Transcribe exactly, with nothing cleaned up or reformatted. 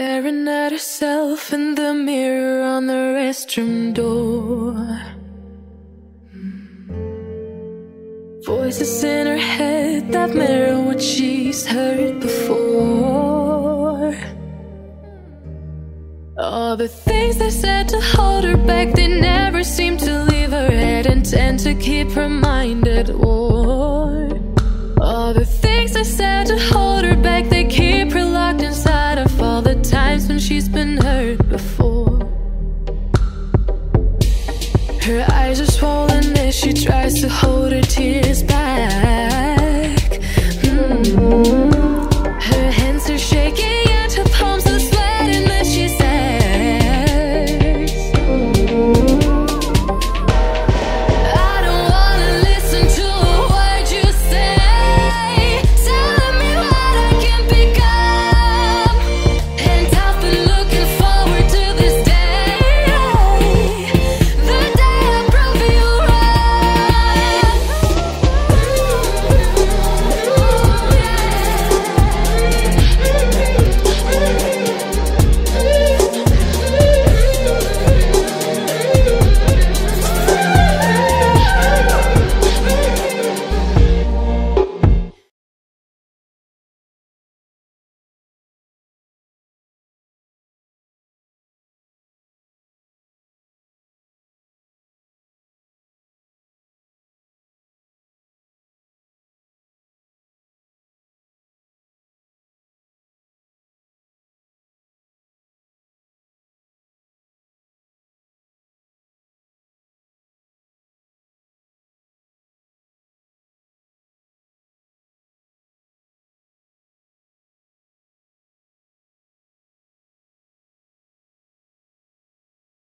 Staring at herself in the mirror on the restroom door. Voices in her head that mirror what she's heard before. All the things they said to hold her back, they never seem to leave her head and tend to keep her mind at war. All the things they said to hold her back, they keep her locked inside of all the times when she's been hurt before. Her eyes are swollen as she tries to hold her tears back.